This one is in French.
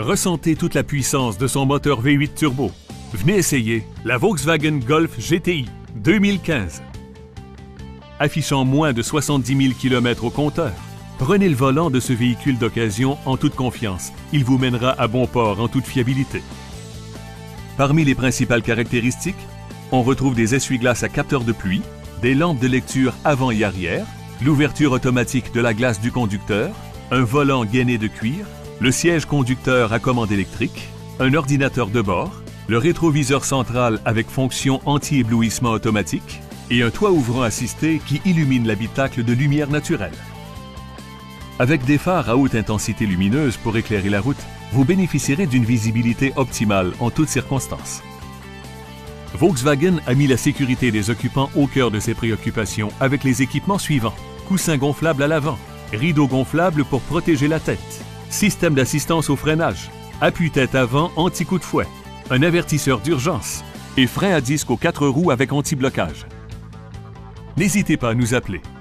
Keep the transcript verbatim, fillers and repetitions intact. Ressentez toute la puissance de son moteur V huit turbo. Venez essayer la Volkswagen Golf G T I deux mille quinze. Affichant moins de soixante-dix mille km au compteur, prenez le volant de ce véhicule d'occasion en toute confiance. Il vous mènera à bon port en toute fiabilité. Parmi les principales caractéristiques, on retrouve des essuie-glaces à capteur de pluie, des lampes de lecture avant et arrière, l'ouverture automatique de la glace du conducteur, un volant gainé de cuir, le siège conducteur à commande électrique, un ordinateur de bord, le rétroviseur central avec fonction anti-éblouissement automatique et un toit ouvrant assisté qui illumine l'habitacle de lumière naturelle. Avec des phares à haute intensité lumineuse pour éclairer la route, vous bénéficierez d'une visibilité optimale en toutes circonstances. Volkswagen a mis la sécurité des occupants au cœur de ses préoccupations avec les équipements suivants. Coussin gonflable à l'avant, rideau gonflable pour protéger la tête, système d'assistance au freinage, appuie-tête avant anti-coup de fouet, un avertisseur d'urgence et frein à disque aux quatre roues avec anti-blocage. N'hésitez pas à nous appeler.